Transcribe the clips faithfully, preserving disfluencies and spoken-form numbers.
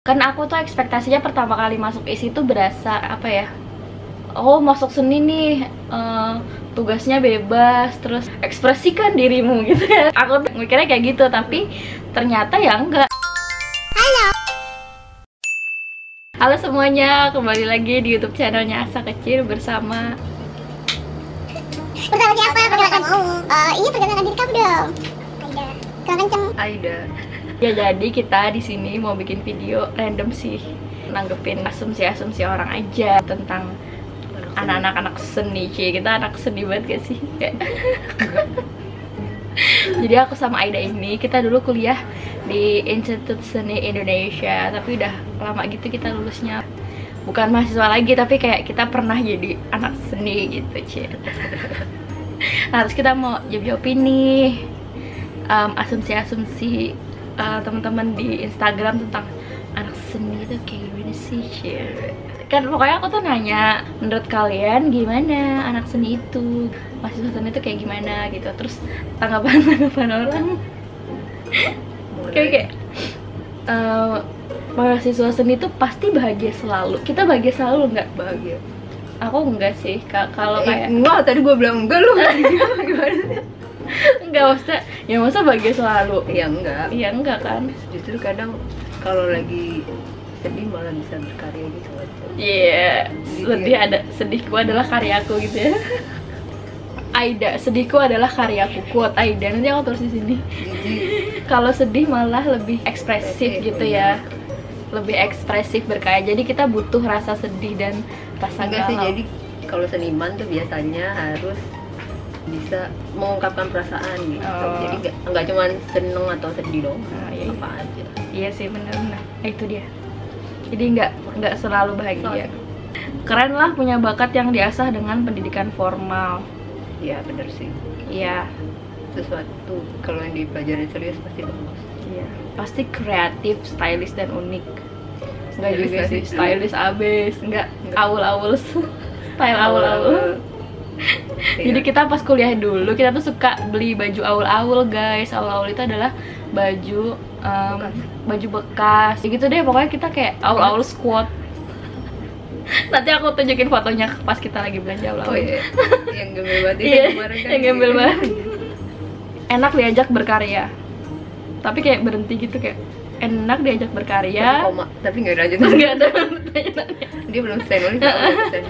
Karena aku tuh ekspektasinya pertama kali masuk I S I tuh berasa apa ya, oh masuk seni nih, uh, tugasnya bebas, terus ekspresikan dirimu gitu ya. Aku tuh mikirnya kayak gitu, tapi ternyata ya enggak. Halo Halo semuanya, kembali lagi di YouTube channelnya Asa Kecil bersama Bersama siapa? Perkenalkan uh, Ini perkenalkan diri kamu dong, Aida. Kenceng Aida. Ya jadi kita di sini mau bikin video random sih, nanggepin asumsi-asumsi orang aja tentang anak-anak anak seni. Cie, kita anak seni banget gak sih? Jadi aku sama Aida ini kita dulu kuliah di Institut Seni Indonesia, tapi udah lama gitu kita lulusnya. Bukan mahasiswa lagi, tapi kayak kita pernah jadi anak seni gitu. Cie. Nah, terus kita mau jawab-jawabin nih um, asumsi-asumsi Uh, teman-teman di Instagram tentang anak seni itu kayak gimana sih, Cik? Kan pokoknya aku tuh nanya, menurut kalian gimana anak seni itu, mahasiswa seni itu kayak gimana gitu. Terus tanggapan-tanggapan orang kayak kayak uh, mahasiswa seni itu pasti bahagia selalu. Kita bahagia selalu nggak? Bahagia. Aku enggak sih. Kalau kayak enggak, tadi gue bilang enggak lu. Gimana sih? Enggak, maksudnya ya masa bahagia selalu? Ya enggak. Iya enggak kan. Justru kadang kalau lagi sedih malah bisa berkarya gitu. Iya. Yeah. Sedih ada, sedihku adalah karyaku gitu ya. Aida, sedihku adalah karyaku. Quote Aida, nanti aku tulis di sini. Kalau sedih malah lebih ekspresif gitu ya. Lebih ekspresif berkarya. Jadi kita butuh rasa sedih dan rasa galau. Sih, jadi kalau seniman tuh biasanya harus bisa mengungkapkan perasaan gitu. Oh. Jadi nggak nggak cuma seneng atau sedih dong, nah, iya, apa aja. Iya sih, bener-bener. Eh, itu dia. Jadi nggak nggak selalu bahagia. Selalu. Keren lah punya bakat yang diasah dengan pendidikan formal. Iya bener sih. Iya. Sesuatu kalau yang dipelajari serius pasti bagus. Iya. Pasti kreatif, stylish dan unik. Nggak juga sih stylish abis, nggak awul-awul, style awul-awul. Jadi kita pas kuliah dulu kita tuh suka beli baju awul-awul guys. Awul-awul itu adalah baju um, bekas. baju bekas gitu deh pokoknya. Kita kayak awul-awul squad. Nanti aku tunjukin fotonya pas kita lagi belanja awul-awul. Oh, iya. Yang gembel banget. Iya, kan yang gembel banget. Enak diajak berkarya, tapi kayak berhenti gitu. Kayak enak diajak berkarya koma, tapi nggak diajak. Nggak ada. Dia belum selesai.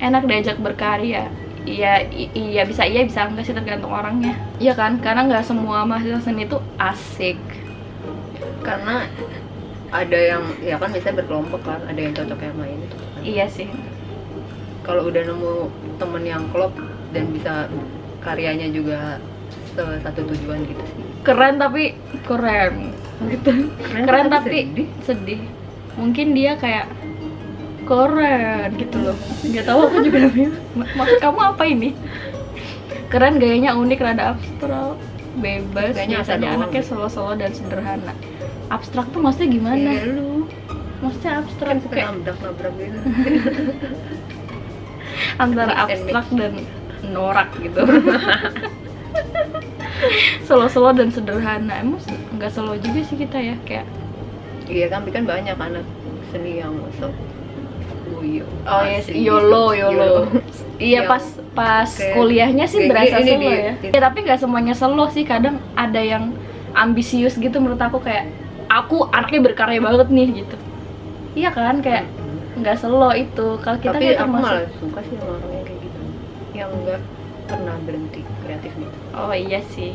Enak diajak berkarya. Iya, iya bisa, iya bisa enggak sih, tergantung orangnya. Iya kan, karena nggak semua mahasiswa seni itu asik. Karena ada yang, ya kan biasanya berkelompok kan, ada yang cocok yang lain. Iya sih. Kalau udah nemu temen yang klop dan bisa karyanya juga satu tujuan gitu sih. Keren tapi keren. Gitu. Keren, keren tapi sedih. sedih. Mungkin dia kayak keren gitu loh, nggak tahu. Aku juga bilang, maksud kamu apa ini? Keren, gayanya unik, rada abstrak, bebas, gayanya biasanya anaknya solo-solo dan sederhana. Abstrak tuh maksudnya gimana? Ya, lu maksudnya abstrak tuh kayak nabrak-nabrak gitu. Antara abstrak dan norak gitu. Solo-solo dan sederhana, emang nggak solo juga sih kita ya, kayak iya kan, kan banyak anak seni yang masuk. Oh yes, yolo yolo. Iya pas pas okay. Kuliahnya sih okay, berasa ini, selo ini, ya. Ini. Ya. Tapi nggak semuanya selo sih, kadang ada yang ambisius gitu. Menurut aku kayak aku anaknya berkarya banget nih gitu. Iya kan, kayak nggak selo itu. Kalau kita tapi aku malah suka sih sama orang yang kayak gitu, yang nggak pernah berhenti kreatif gitu. Oh iya sih,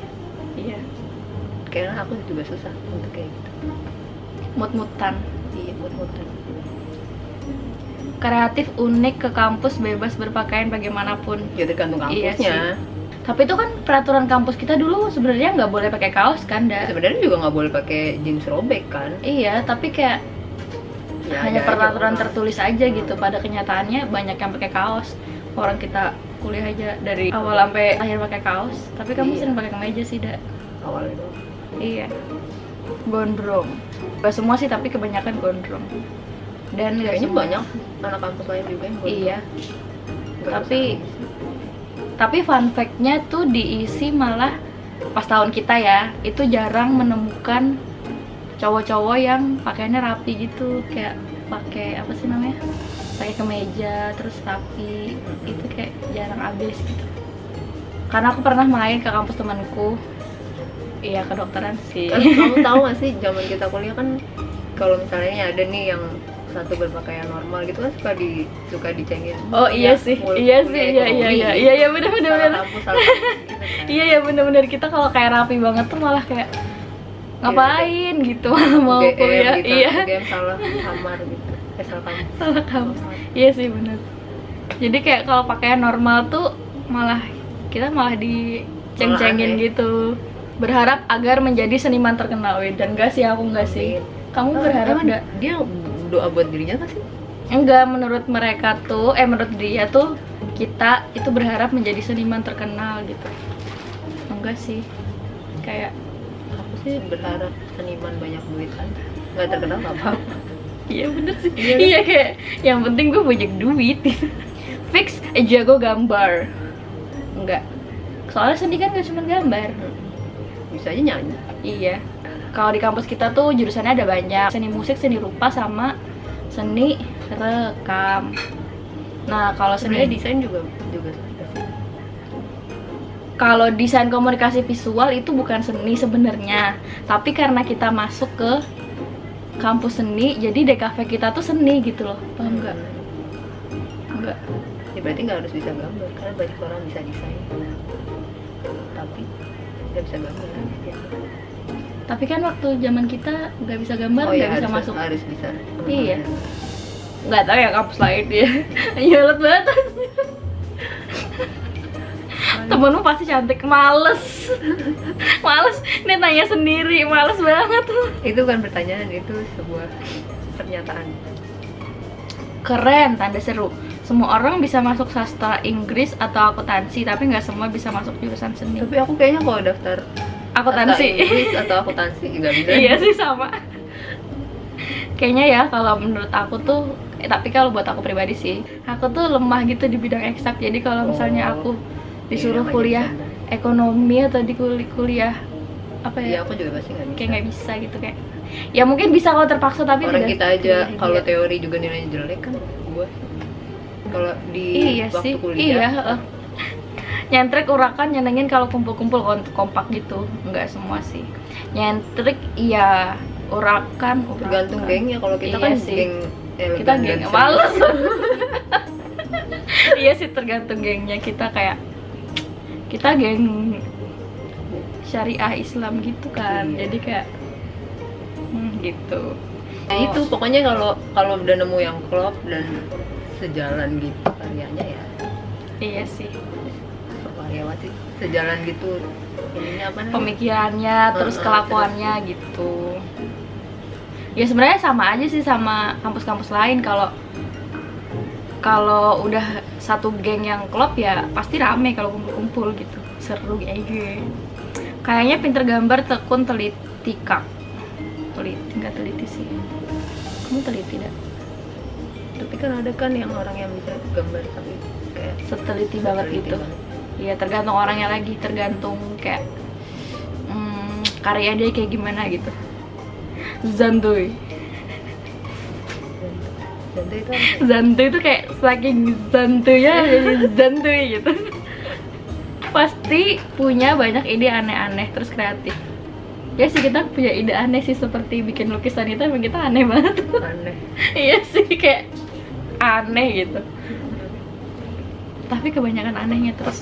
iya. Karena aku juga susah untuk kayak gitu. Mut-mutan. Iya, mut-mutan. Kreatif, unik, ke kampus, bebas berpakaian bagaimanapun. Ya tergantung kampusnya. Iya, tapi itu kan peraturan kampus kita dulu sebenarnya nggak boleh pakai kaos kan, Da? Sebenarnya juga nggak boleh pakai jeans robek kan? Iya, tapi kayak ya, hanya ya, peraturan ya, tertulis aja gitu. Pada kenyataannya banyak yang pakai kaos. Orang kita kuliah aja dari awal sampai akhir pakai kaos. Tapi kamu iya. sering pakai kemeja sih, Da? Awal itu. Iya. Gondrong. Gak semua sih, tapi kebanyakan gondrong. Dan kayaknya banyak anak kampus lain juga yang boleh. Iya. Tapi tapi fun fact-nya tuh diisi malah pas tahun kita ya, itu jarang menemukan cowok-cowok yang pakaiannya rapi gitu, kayak pakai apa sih namanya, pakai kemeja terus rapi, itu kayak jarang habis gitu. Karena aku pernah main ke kampus temanku, iya kedokteran sih. Kan, kamu tahu gak sih zaman kita kuliah kan kalau misalnya ada nih yang satu berpakaian normal gitu kan suka di suka dicengin. Oh iya sih, iya sih, iya iya iya iya iya benar-benar. Iya iya benar-benar kita kalau kayak rapi banget tuh malah kayak ngapain gitu mau kuliah. Iya. U G M salah kamar gitu. Eh, salah kamar. Salah kamar. Iya sih benar. Jadi kayak kalau pakaian normal tuh malah kita malah diceng-cengin gitu. Berharap agar menjadi seniman terkenal, dan enggak sih, aku enggak sih. Kamu berharap enggak? Dia doa buat dirinya kan sih? Enggak, menurut mereka tuh, eh menurut dia tuh kita itu berharap menjadi seniman terkenal gitu. Enggak sih, kayak aku sih berharap seniman banyak duit kan, nggak terkenal nggak apa-apa. Iya bener sih, iya, iya kayak yang penting gue banyak duit. Fix eh, jago gambar. Enggak, soalnya seni kan nggak cuma gambar, bisa aja nyanyi. Iya. Kalau di kampus kita tuh jurusannya ada banyak, seni musik, seni rupa, sama seni rekam. Nah kalau seni desain juga juga. Kalau desain komunikasi visual itu bukan seni sebenarnya, tapi karena kita masuk ke kampus seni, jadi D K V kita tuh seni gitu loh. Paham nggak? Nggak. Ya berarti nggak harus bisa gambar, karena banyak orang bisa desain, tapi nggak bisa gambar. Ya. Tapi kan waktu zaman kita nggak bisa gambar, nggak oh, iya, bisa harus, masuk. Harus bisa. Iya. Nggak tahu ya kampus lain dia. Jelas banget. Temenmu pasti cantik, males. Males. Ini tanya sendiri, males banget. Itu bukan pertanyaan, itu sebuah pernyataan. Keren, tanda seru. Semua orang bisa masuk sastra Inggris atau akuntansi, tapi nggak semua bisa masuk jurusan seni. Tapi aku kayaknya kalau daftar akuntansi atau akuntansi juga bisa. Iya sih sama. Kayaknya ya kalau menurut aku tuh, eh, tapi kalau buat aku pribadi sih, aku tuh lemah gitu di bidang eksak. Jadi kalau misalnya aku disuruh kuliah ekonomi atau di kuliah apa ya? Iya, aku juga pasti nggak bisa. Kayak nggak bisa gitu kayak. Ya mungkin bisa kalau terpaksa, tapi orang kita aja kalau teori juga nilainya jelek kan gue. Kalau di waktu kuliah. Nyentrik urakan nyenengin kalau kumpul-kumpul kompak gitu, nggak semua sih. Nyentrik iya, urakan tergantung gengnya. Kalau kita iya kan sih. Geng elegan, kita geng males. Iya sih tergantung gengnya, kita kayak kita geng syariah Islam gitu kan. Iya. Jadi kayak hmm, gitu. Nah, itu pokoknya kalau kalau udah nemu yang klop dan sejalan gitu karyanya ya. Iya sih. Lewati sejalan gitu ininya apa namanya? Pemikirannya terus uh, kelakuannya terus. Gitu ya sebenarnya sama aja sih sama kampus-kampus lain. Kalau kalau udah satu geng yang klop ya pasti rame kalau kumpul-kumpul gitu, seru aja. Kayaknya pinter gambar, tekun, teliti. Kak teliti nggak teliti sih, kamu teliti nggak? Tapi kan ada kan yang orang yang bisa gambar tapi kayak seteliti banget gitu. Iya tergantung orangnya lagi, tergantung kayak hmm, karya dia kayak gimana gitu. Zantuy. Zantuy itu apa? Zantuy itu kayak saking zantunya jadi zantuy gitu. Pasti punya banyak ide aneh-aneh terus kreatif. Ya sih kita punya ide aneh sih, seperti bikin lukisan itu emang kita aneh banget. Aneh. Iya sih kayak aneh gitu. Tapi kebanyakan anehnya terus.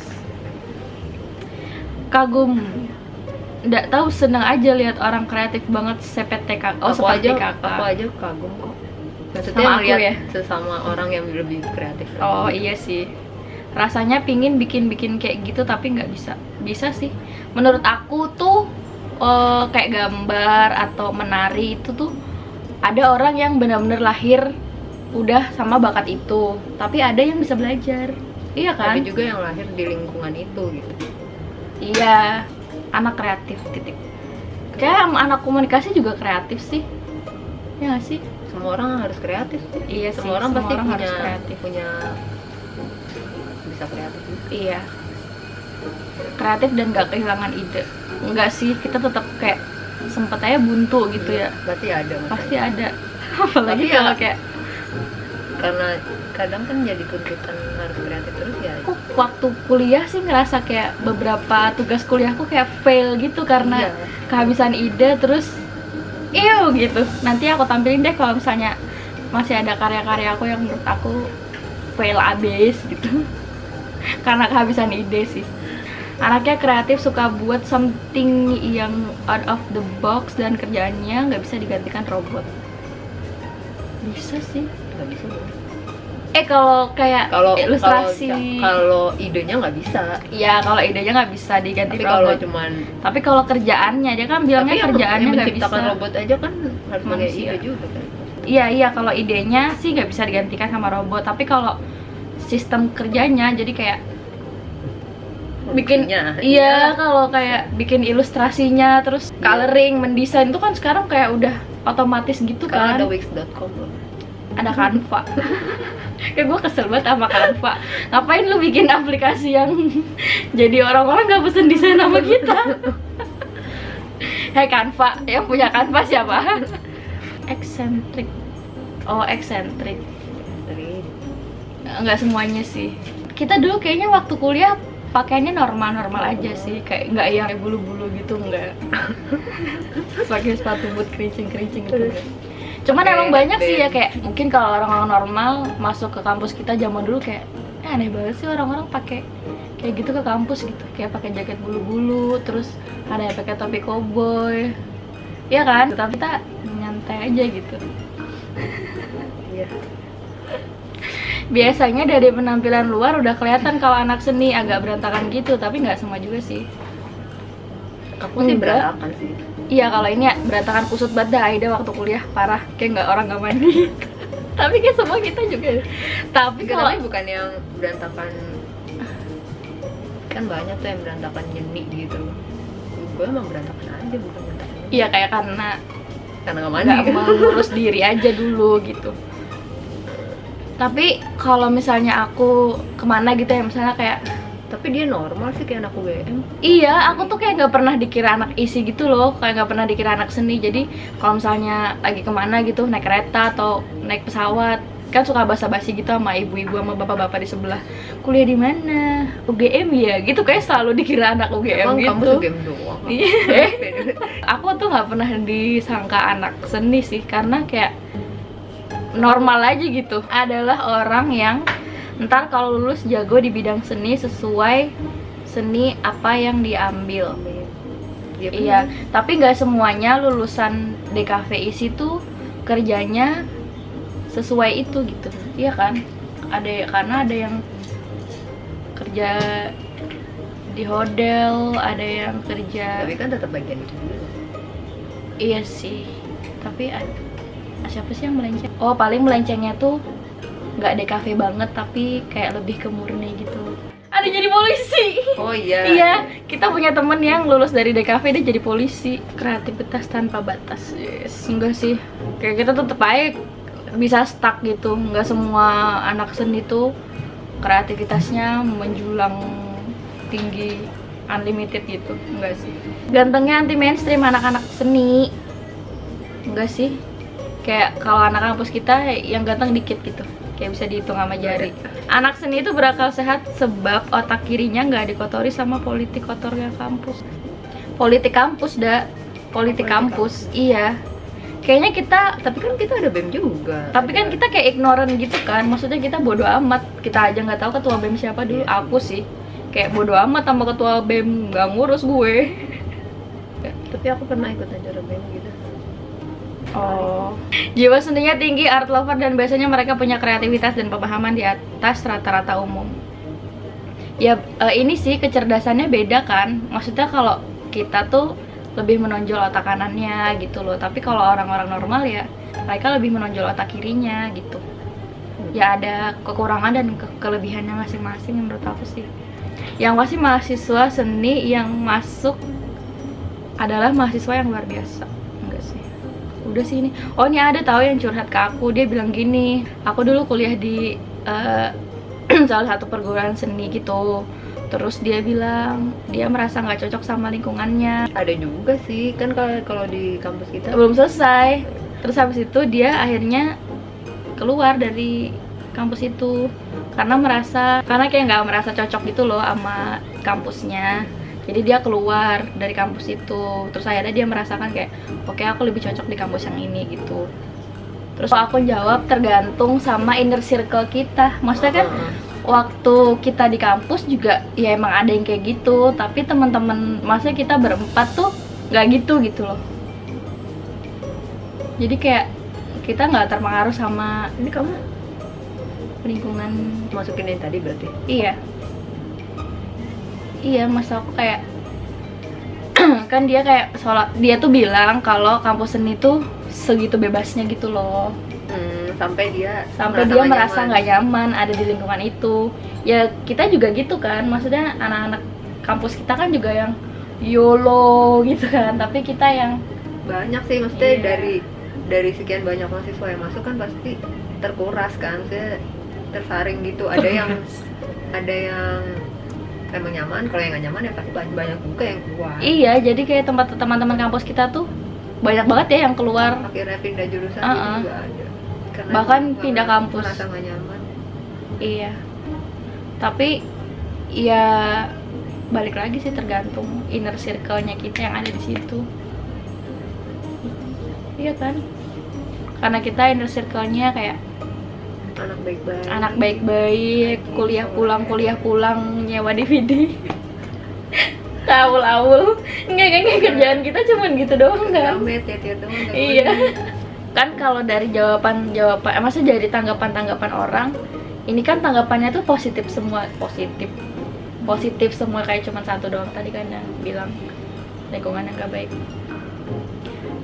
Kagum, nggak tahu, seneng aja lihat orang kreatif banget. C P T K, oh seperti kakak. Aku aja kagum kok. Maksudnya sama aku ya, sesama orang yang lebih kreatif. Oh iya sih. Rasanya pingin bikin-bikin kayak gitu tapi nggak bisa. Bisa sih. Menurut aku tuh uh, kayak gambar atau menari itu tuh ada orang yang benar-benar lahir udah sama bakat itu. Tapi ada yang bisa belajar. Iya kan? Tapi juga yang lahir di lingkungan itu gitu. Iya, anak kreatif titik. Kayak anak komunikasi juga kreatif sih. Ya gak sih? Semua orang harus kreatif sih. Iya sih, semua orang pasti punya, harus kreatif. Punya bisa kreatif gitu. Iya. Kreatif dan gak kehilangan ide. Enggak sih, kita tetap kayak sempet aja buntu gitu ya. Berarti ada masalah. Pasti ada. Apalagi tapi kalau ya, kayak karena kadang kan jadi tuntutan harus kreatif terus ya. Aku waktu kuliah sih ngerasa kayak beberapa tugas kuliahku kayak fail gitu karena iya, kehabisan ide terus iu gitu. Nanti aku tampilin deh kalau misalnya masih ada karya-karya aku yang menurut aku fail abis gitu karena kehabisan ide sih. Anaknya kreatif, suka buat something yang out of the box dan kerjaannya nggak bisa digantikan robot. Bisa sih, nggak bisa. Eh kalau kayak kalo, ilustrasi, kalau idenya nggak bisa. Iya, kalau idenya nggak bisa diganti robot. Cuman, tapi kalau kerjaannya dia kan bilangnya tapi kerjaannya nggak bisa. Robot aja kan harus pakai ide juga kan. Iya iya, kalau idenya sih nggak bisa digantikan sama robot. Tapi kalau sistem kerjanya jadi kayak bikin ya, iya kalau kayak bikin ilustrasinya terus coloring, mendesain itu kan sekarang kayak udah otomatis gitu kan. Ada Wix dot com loh. Ada Kanva. Kayak gue kesel banget sama Kanva. Ngapain lu bikin aplikasi yang jadi orang-orang gak pesen desain sama kita. Hei Kanva, yang punya Kanva siapa? Eksentrik. Oh, eksentrik. Enggak semuanya sih. Kita dulu kayaknya waktu kuliah pakainya normal-normal aja sih, kayak nggak yang bulu-bulu gitu, nggak. Pakai sepatu boot kerincing-kerincing gitu. Cuman okay, emang banyak ben. sih ya kayak mungkin kalau orang-orang normal masuk ke kampus kita zaman dulu kayak eh, aneh banget sih orang-orang pakai kayak gitu ke kampus gitu, kayak pakai jaket bulu-bulu, terus ada yang pakai topi cowboy, ya kan? Tapi kita nyantai aja gitu. Iya. Biasanya dari penampilan luar udah kelihatan kalau anak seni agak berantakan gitu, tapi nggak semua juga sih. Aku sih berantakan sih. Iya, kalau ini ya, berantakan kusut banget dah Aida waktu kuliah, parah. Kayak nggak orang nggak mandi. Tapi kayak semua kita juga. Tapi kalau bukan yang berantakan, kan banyak tuh yang berantakan jenik gitu. Gue emang berantakan aja, bukan berantakan. Iya, kayak karena karena nggak mandi, nggak mengurus diri aja dulu gitu. Tapi kalau misalnya aku kemana gitu ya, misalnya kayak tapi dia normal sih kayak anak U G M. Iya, aku tuh kayak nggak pernah dikira anak isi gitu loh, kayak nggak pernah dikira anak seni. Jadi kalau misalnya lagi kemana gitu, naik kereta atau naik pesawat kan suka basa-basi gitu sama ibu-ibu sama bapak-bapak di sebelah. Kuliah di mana? U G M ya? Gitu kayak selalu dikira anak U G M. Emang gitu. Kamu U G M doang. Iya. Aku tuh nggak pernah disangka anak seni sih, karena kayak normal aja gitu. Adalah orang yang ntar kalau lulus jago di bidang seni sesuai seni apa yang diambil. Dia iya, punya. Tapi nggak semuanya lulusan D K V I S tuh kerjanya sesuai itu gitu. Iya kan? Ada karena ada yang kerja di hotel, ada yang kerja. Tapi kan tetap bagian itu. Iya sih. Tapi ada siapa sih yang melenceng? Oh, paling melencengnya tuh nggak D K V banget, tapi kayak lebih ke murni gitu. Ada jadi polisi. Oh iya. Iya, kita punya temen yang lulus dari D K V dia jadi polisi. Kreativitas tanpa batas. Yes. Enggak sih. Kayak kita tetep aja bisa stuck gitu. Nggak semua anak seni tuh kreativitasnya menjulang tinggi unlimited gitu. Enggak sih. Gantengnya anti mainstream anak-anak seni. Enggak sih. Kayak kalau anak kampus kita yang ganteng dikit gitu, kayak bisa dihitung sama jari. Anak seni itu berakal sehat sebab otak kirinya nggak dikotori sama politik kotornya kampus. Politik kampus, dah politik, politik kampus. kampus, iya. Kayaknya kita, tapi kan kita ada B E M juga. Tapi kan kita kayak ignorant gitu kan, maksudnya kita bodoh amat. Kita aja nggak tahu ketua B E M siapa dulu. Yeah. Aku sih kayak bodoh amat sama ketua B E M, nggak ngurus gue. Tapi aku pernah ikut acara B E M gitu. Oh, jiwa seninya tinggi, art lover, dan biasanya mereka punya kreativitas dan pemahaman di atas rata-rata umum. Ya ini sih kecerdasannya beda kan. Maksudnya kalau kita tuh lebih menonjol otak kanannya gitu loh. Tapi kalau orang-orang normal ya mereka lebih menonjol otak kirinya gitu. Ya ada kekurangan dan ke kelebihannya masing-masing menurut aku sih. Yang pasti mahasiswa seni yang masuk adalah mahasiswa yang luar biasa. Enggak sih. Udah sih ini. Oh, ini ada tahu yang curhat ke aku. Dia bilang gini, aku dulu kuliah di uh, salah satu perguruan seni gitu. Terus dia bilang dia merasa nggak cocok sama lingkungannya. Ada juga sih kan kalau kalau di kampus kita. Belum selesai. Terus habis itu dia akhirnya keluar dari kampus itu karena merasa karena kayak nggak merasa cocok gitu loh sama kampusnya. Jadi dia keluar dari kampus itu. Terus akhirnya dia merasakan kayak oke, aku lebih cocok di kampus yang ini gitu. Terus aku jawab tergantung sama inner circle kita. Maksudnya kan waktu kita di kampus juga ya emang ada yang kayak gitu, tapi teman-teman maksudnya kita berempat tuh nggak gitu gitu loh. Jadi kayak kita nggak terpengaruh sama ini kamu lingkungan masukin yang tadi berarti. Iya iya mas, aku kayak kan dia kayak soal dia tuh bilang kalau kampus seni tuh segitu bebasnya gitu loh. Hmm, sampai dia sampai merasa dia gak merasa nggak nyaman. nyaman ada di lingkungan itu. Ya kita juga gitu kan, maksudnya anak-anak kampus kita kan juga yang YOLO gitu kan, tapi kita yang banyak sih maksudnya yeah. dari dari sekian banyak mahasiswa yang masuk kan pasti terkuras kan, saya tersaring gitu. Ada yang ada yang emang nyaman, kalau yang nggak nyaman ya pasti banyak juga yang keluar. Iya, jadi kayak tempat teman-teman kampus kita tuh banyak banget ya yang keluar. Akhirnya pindah jurusan uh -uh. juga ada. Karena bahkan pindah kampus. Merasa gak nyaman. Iya. Tapi ya balik lagi sih tergantung inner circle-nya kita yang ada di situ. Iya kan? Karena kita inner circle-nya kayak anak baik-baik. Anak baik-baik, kuliah pulang, kuliah pulang, nyewa D V D. Awul-awul, enggak enggak kerjaan kita cuman gitu doang kan? Amit ya tiap doang. Iya. Kan kalau dari jawaban jawaban, eh, maksudnya dari tanggapan tanggapan orang, ini kan tanggapannya tuh positif semua, positif, positif semua kayak cuman satu doang tadi kan yang bilang lingkungan yang gak baik.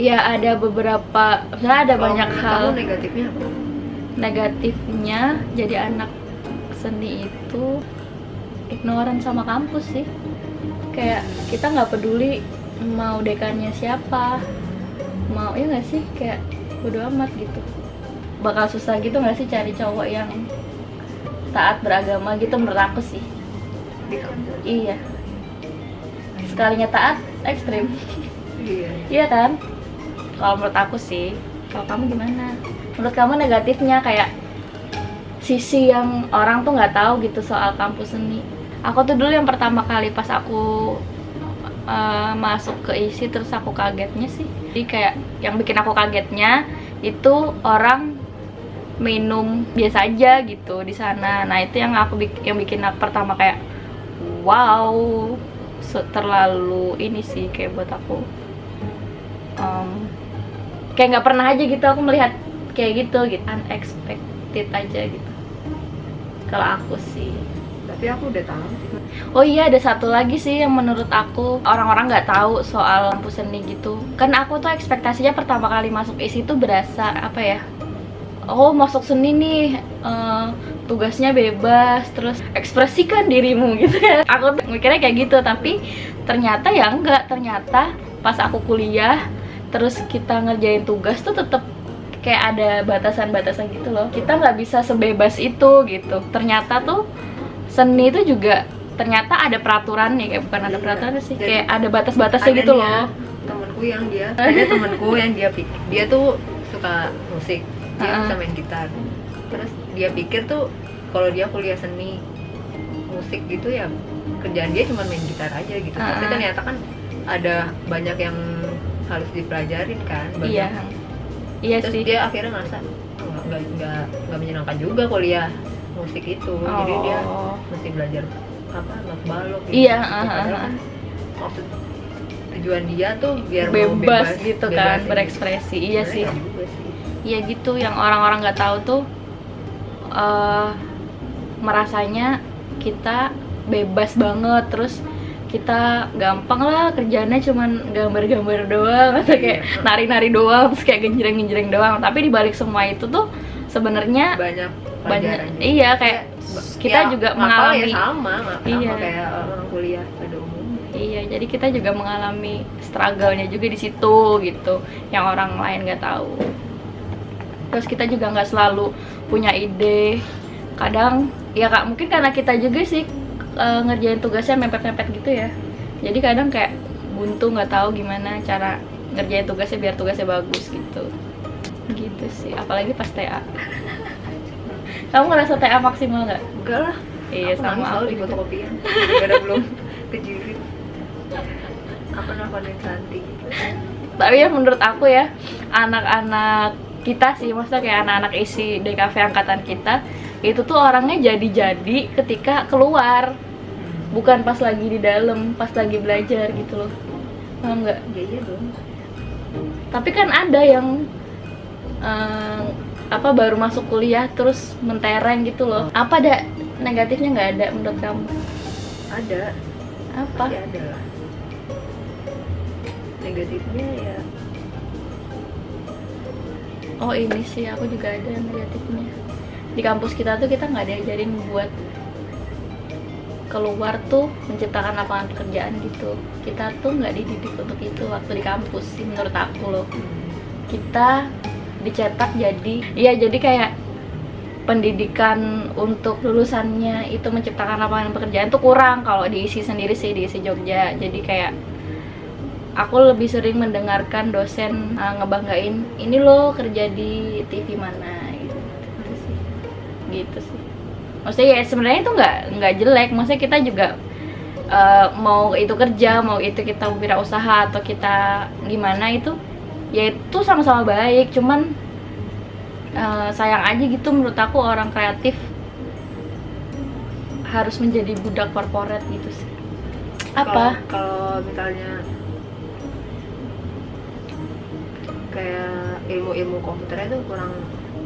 Ya ada beberapa, misalnya ada oh, banyak hal. Negatifnya apa? Negatifnya jadi anak seni itu ignoran sama kampus sih. Kayak kita nggak peduli mau dekannya siapa, mau ya nggak sih, kayak bodo amat gitu. Bakal susah gitu nggak sih cari cowok yang taat beragama gitu menurut aku sih. Iya, sekalinya taat ekstrim. Iya, iya kan, kalau menurut aku sih. Kalau kamu gimana? Menurut kamu negatifnya kayak sisi yang orang tuh nggak tahu gitu soal kampus seni? Aku tuh dulu yang pertama kali pas aku uh, masuk ke I S I terus aku kagetnya sih. Jadi kayak yang bikin aku kagetnya itu orang minum biasa aja gitu di sana. Nah, itu yang aku yang bikin aku pertama kayak wow, terlalu ini sih kayak buat aku. Um, kayak nggak pernah aja gitu aku melihat kayak gitu gitu, unexpected aja gitu. Kalau aku sih tapi aku udah tahu. Oh iya, ada satu lagi sih yang menurut aku orang-orang nggak tahu soal kampus seni gitu. Kan aku tuh ekspektasinya pertama kali masuk I S I tuh berasa apa ya? Oh, masuk seni nih, uh, tugasnya bebas, terus ekspresikan dirimu gitu ya. Aku mikirnya kayak gitu, tapi ternyata ya enggak. Ternyata pas aku kuliah, terus kita ngerjain tugas tuh tetap kayak ada batasan-batasan gitu loh. Kita nggak bisa sebebas itu gitu. Ternyata tuh seni itu juga ternyata ada peraturannya, kayak bukan ada peraturannya sih, jadi kayak ada batas-batasnya gitu dia, loh. Temanku yang dia, ada temanku yang dia pikir, dia tuh suka musik, dia uh-uh. bisa main gitar. Terus dia pikir tuh kalau dia kuliah seni musik gitu ya kerjaan dia cuma main gitar aja gitu. Uh-uh. Tapi ternyata kan ada banyak yang harus dipelajarin kan. Iya. Iya Terus sih. Dia akhirnya ngerasa nggak nggak nggak menyenangkan juga kuliah musik itu, oh. jadi dia mesti belajar apa alat balok gitu. Iya, uh, uh, uh. Kan, maksud tujuan dia tuh biar bebas, bebas gitu kan, bebas berekspresi. Iya sih. Iya gitu, yang orang-orang nggak tahu tuh uh, merasanya kita bebas banget, terus kita gampang lah kerjanya cuman gambar-gambar doang atau kayak nari-nari doang, terus kayak genjreng-genjreng doang. Tapi dibalik semua itu tuh sebenarnya banyak banyak iya kayak ya, kita ya, juga mengalami ya sama, iya. sama kayak orang kuliah pada umumnya. Iya, jadi kita juga mengalami struggle-nya juga di situ gitu yang orang lain nggak tahu. Terus kita juga nggak selalu punya ide, kadang ya kak mungkin karena kita juga sih uh, ngerjain tugasnya mepet-mepet gitu ya. Jadi kadang kayak buntu, nggak tahu gimana cara ngerjain tugasnya biar tugasnya bagus gitu. Gitu sih, apalagi pas T A. Kamu ngerasa T A maksimal nggak? Enggak lah. Iya, aku sama aku di fotokopian. Gara-gara belum kejirit. Aku nelfon yang cantik. Tapi ya menurut aku ya, anak-anak kita sih, maksudnya kayak anak-anak isi D K V angkatan kita, itu tuh orangnya jadi-jadi ketika keluar. Bukan pas lagi di dalam, pas lagi belajar gitu loh. Paham nggak? Iya, iya dong. Tapi kan ada yang um, apa baru masuk kuliah terus mentereng gitu loh. Apa ada negatifnya nggak ada menurut kamu? Ada. Apa? Pasti ada lah. Negatifnya ya. Oh ini sih aku juga ada negatifnya. Di kampus kita tuh kita nggak diajarin buat keluar tuh menciptakan lapangan pekerjaan gitu. Kita tuh nggak dididik untuk itu waktu di kampus sih menurut aku loh. Kita dicetak jadi, iya jadi kayak pendidikan untuk lulusannya itu menciptakan lapangan pekerjaan tuh kurang kalau diisi sendiri sih, diisi Jogja. Jadi kayak aku lebih sering mendengarkan dosen uh, ngebanggain, ini loh kerja di T V mana gitu, gitu sih. Gitu sih. Maksudnya ya sebenarnya itu nggak nggak jelek, maksudnya kita juga uh, mau itu kerja, mau itu kita wirausaha atau kita gimana itu, ya itu sama-sama baik, cuman uh, sayang aja gitu menurut aku orang kreatif harus menjadi budak korporat gitu sih. Apa? Kalau misalnya kayak ilmu-ilmu komputernya itu kurang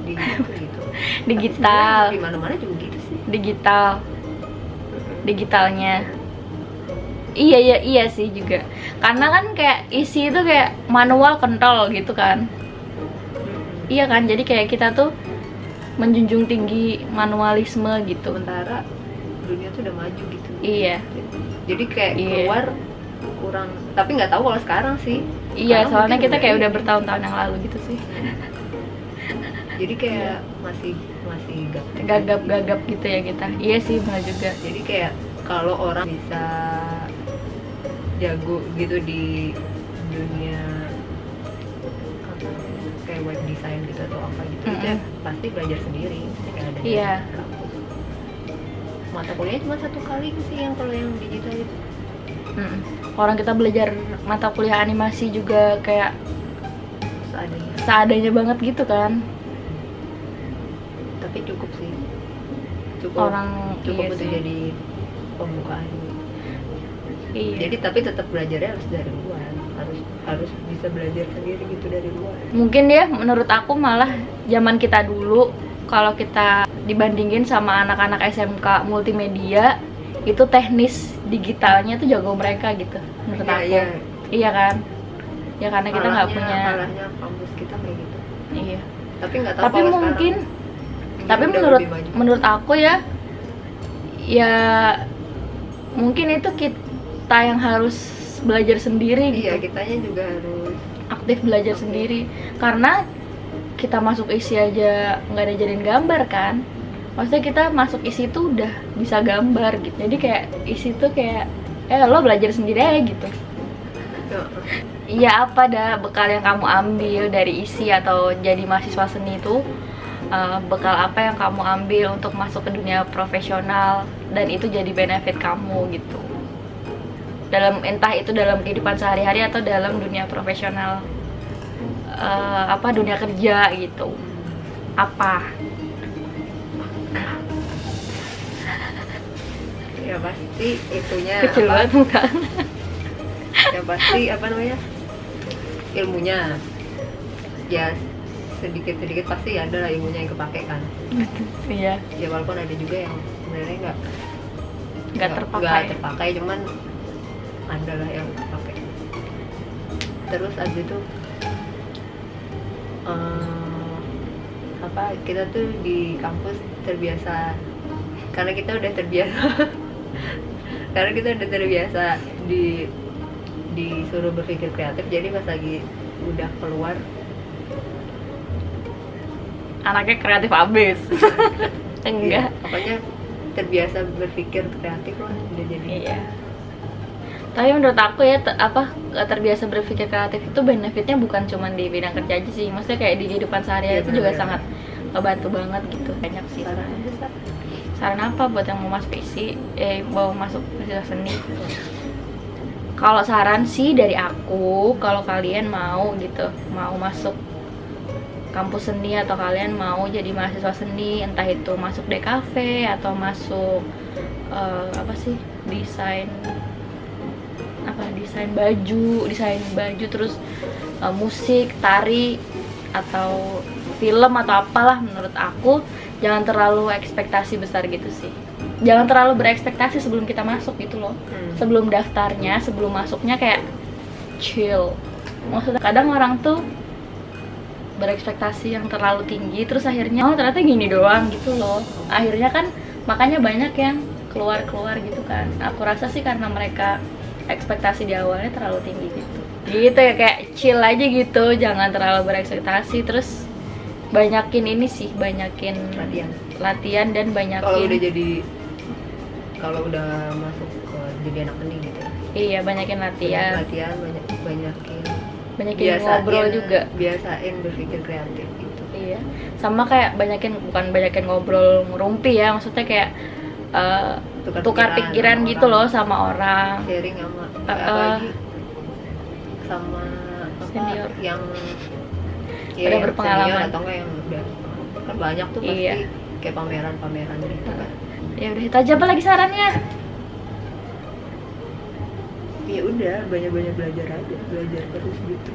di gitu. Digital. Di mana-mana juga gitu sih. Digital. Digitalnya. Iya iya iya sih juga, karena kan kayak isi itu kayak manual kental gitu kan. Iya kan, jadi kayak kita tuh menjunjung tinggi manualisme gitu. Sementara dunia tuh udah maju gitu. Iya. Jadi kayak iya. Keluar kurang, tapi nggak tahu kalau sekarang sih. Iya, sekarang soalnya kita kayak udah bertahun-tahun yang lalu gitu sih. Jadi kayak masih masih gagap-gagap gitu ya kita. Iya sih benar juga. Jadi kayak kalau orang bisa jago gitu di dunia apa, kayak web design gitu atau apa gitu, mm-hmm. Dia pasti belajar sendiri. Kayak ada yeah. Mata kuliah cuma satu kali sih yang kalau yang digital itu. Mm. Orang kita belajar mata kuliah animasi juga kayak seadanya, seadanya banget gitu kan. Tapi cukup sih. Cukup. Orang cukup iya untuk sih. Jadi pembukaan. Iya. Jadi tapi tetap belajarnya harus dari luar, harus harus bisa belajar sendiri gitu dari luar. Mungkin ya menurut aku malah zaman kita dulu kalau kita dibandingin sama anak-anak S M K multimedia itu teknis digitalnya tuh jago mereka gitu menurut ya, aku. Iya. Iya kan? Ya karena malahnya, kita nggak punya. Malahnya kampus kita kayak gitu. Iya. Tapi nggak tahu. Tapi mungkin. Sekarang, tapi menurut menurut aku ya, ya mungkin itu kita kita yang harus belajar sendiri gitu. Iya, kitanya juga harus aktif belajar okay. sendiri. Karena kita masuk isi aja nggak ada jadiin gambar kan. Maksudnya kita masuk isi tuh udah bisa gambar gitu. Jadi kayak isi tuh kayak eh lo belajar sendiri aja gitu. Iya, apa dah bekal yang kamu ambil dari isi atau jadi mahasiswa seni itu? Uh, bekal apa yang kamu ambil untuk masuk ke dunia profesional dan itu jadi benefit kamu gitu. Dalam entah itu dalam kehidupan sehari-hari atau dalam dunia profesional uh, apa dunia kerja gitu apa ya pasti itunya kecil banget bukan ya pasti apa namanya ilmunya ya sedikit-sedikit pasti ada lah ilmunya yang kepake kan iya ya walaupun ada juga yang sebenarnya nggak nggak terpakai nggak terpakai cuman adalah yang pakai. Terus abis itu um, apa kita tuh di kampus terbiasa karena kita udah terbiasa karena kita udah terbiasa di disuruh berpikir kreatif jadi pas lagi udah keluar anaknya kreatif abis enggak ya, pokoknya terbiasa berpikir kreatif loh, udah jadi. Iya. Tapi menurut aku ya ter, apa terbiasa berpikir kreatif itu benefitnya bukan cuma di bidang kerja aja sih, maksudnya kayak di kehidupan sehari-hari ya, itu bener, juga bener. sangat ngebantu banget gitu. Banyak sih saran. Saran apa buat yang mau masuk I S I, eh mau masuk pendidikan seni? Kalau saran sih dari aku, kalau kalian mau gitu, mau masuk kampus seni atau kalian mau jadi mahasiswa seni, entah itu masuk D K V atau masuk uh, apa sih desain apa desain baju desain baju terus uh, musik, tari atau film atau apalah, menurut aku jangan terlalu ekspektasi besar gitu sih, jangan terlalu berekspektasi sebelum kita masuk gitu loh. hmm. Sebelum daftarnya, sebelum masuknya kayak chill, maksudnya kadang orang tuh berekspektasi yang terlalu tinggi terus akhirnya oh ternyata gini doang gitu loh, akhirnya kan makanya banyak yang keluar-keluar gitu kan. Aku rasa sih karena mereka ekspektasi di awalnya terlalu tinggi gitu gitu ya, kayak chill aja gitu, jangan terlalu berekspektasi. Terus banyakin ini sih, banyakin latihan latihan dan banyakin kalau udah jadi kalau udah masuk ke jadi anak seni gitu ya. Iya, banyakin latihan latihan banyak banyakin banyakin biasain, ngobrol juga, biasain berpikir kreatif gitu. Iya, sama kayak banyakin bukan banyakin ngobrol ngerumpi ya, maksudnya kayak uh, tukar, tukar pikiran, pikiran gitu orang, loh sama orang, sharing sama uh, apalagi sama senior apa, yang ya, ada yang berpengalaman atau enggak yang udah kan banyak tuh pasti. Iya, kayak pameran-pameran gitu kan. Ya udah itu aja, apa lagi sarannya? Ya udah, banyak-banyak belajar aja, belajar terus gitu.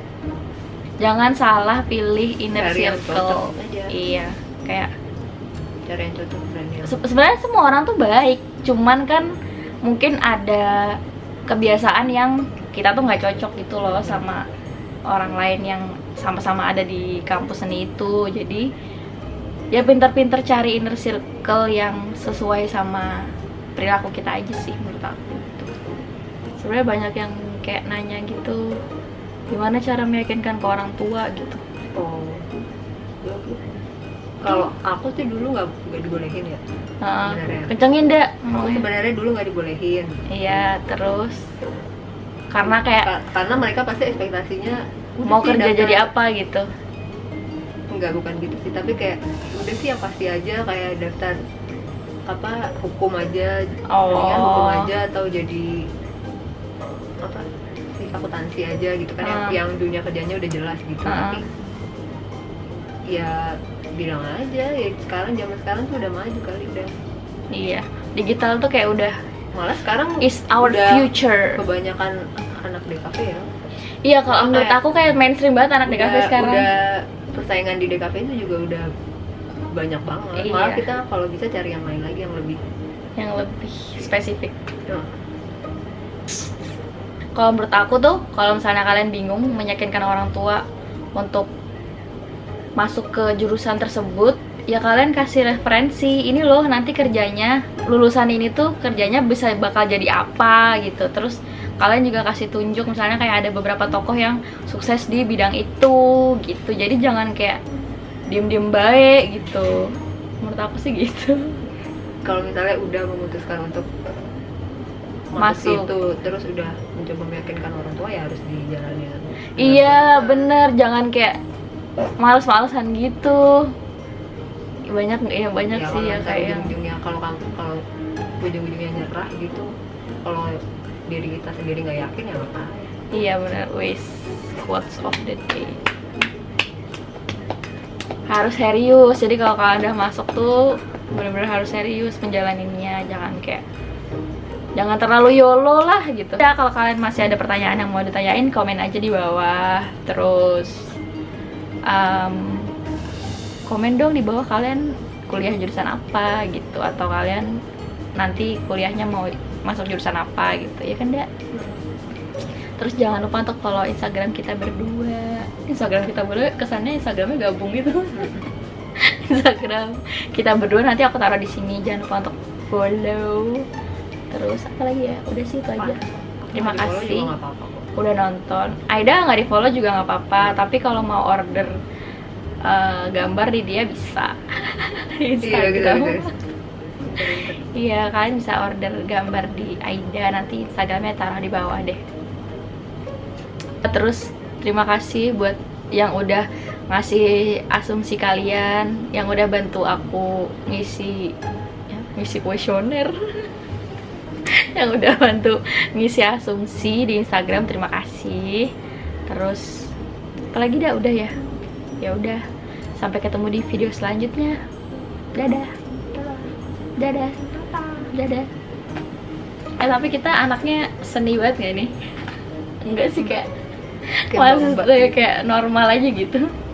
Jangan salah pilih inner cari circle. Iya, kayak cari yang cocok brandnya. Se Sebenarnya semua orang tuh baik, cuman kan mungkin ada kebiasaan yang kita tuh nggak cocok gitu loh sama orang lain yang sama-sama ada di kampus seni itu. Jadi ya pinter-pinter cari inner circle yang sesuai sama perilaku kita aja sih menurut aku. Sebenarnya banyak yang kayak nanya gitu, gimana cara meyakinkan ke orang tua gitu. Oh, kalau aku sih dulu nggak dibolehin ya. Uh, kencengin deh. Aku sebenarnya dulu nggak dibolehin. Iya, terus karena kayak karena mereka pasti ekspektasinya mau kerja jadi apa gitu. Enggak, bukan gitu sih, tapi kayak udah sih yang pasti aja kayak daftar apa hukum aja, mendingan hukum aja atau jadi apa sih akuntansi aja gitu kan. uh. yang, yang dunia kerjanya udah jelas gitu. uh. Tapi ya bilang aja ya, sekarang zaman sekarang tuh udah maju kali udah. Iya, digital tuh kayak udah, malah sekarang is our future kebanyakan anak D K V ya. Iya, kalau menurut aku kayak mainstream banget anak udah, D K V sekarang. Udah, persaingan di D K V itu juga udah banyak banget. Iya, malah kita kalau bisa cari yang lain lagi yang lebih yang lebih spesifik. uh. Kalau menurut aku tuh, kalau misalnya kalian bingung meyakinkan orang tua untuk masuk ke jurusan tersebut, ya kalian kasih referensi, ini loh nanti kerjanya, lulusan ini tuh kerjanya bisa bakal jadi apa gitu. Terus kalian juga kasih tunjuk, misalnya kayak ada beberapa tokoh yang sukses di bidang itu gitu. Jadi jangan kayak diem-diem baik gitu. Menurut aku sih gitu. Kalau misalnya udah memutuskan untuk masuk itu, terus udah mencoba meyakinkan orang tua, ya harus dijalani. Iya, bener, jangan kayak males-malesan gitu. Banyak ya, banyak ya, sih ya kayak ujung-ujungnya kalau kalau ujung-ujungnya nyerah gitu, kalau diri kita sendiri nggak yakin ya apa. Iya, bener. Wis, quotes of the day. Harus serius. Jadi kalau kalian udah masuk tuh bener-bener harus serius menjalaninya, jangan kayak jangan terlalu YOLO lah gitu. Ya, kalau kalian masih ada pertanyaan yang mau ditanyain, komen aja di bawah. Terus um, komen dong di bawah kalian kuliah jurusan apa gitu, atau kalian nanti kuliahnya mau masuk jurusan apa gitu, ya kan Dak? Terus jangan lupa untuk follow Instagram kita berdua. Instagram kita berdua kesannya Instagramnya gabung gitu. Instagram kita berdua nanti aku taruh di sini. Jangan lupa untuk follow. Terus apa lagi ya? Udah sih itu aja. Terima kasih udah nonton. Aida nggak di follow juga nggak apa-apa, tapi kalau mau order uh, gambar di dia bisa. Instagram. Iya, kalian bisa order gambar di Aida, nanti Instagramnya taruh di bawah deh. Terus terima kasih buat yang udah ngasih asumsi kalian, yang udah bantu aku ngisi ya, ngisi kuesioner, yang udah bantu ngisi asumsi di Instagram, terima kasih. Terus apalagi dah, udah ya, ya udah, sampai ketemu di video selanjutnya. Dadah. Dadah. Dadah. Eh, tapi kita anaknya seni banget gak nih? Enggak sih, kayak kayak normal aja gitu.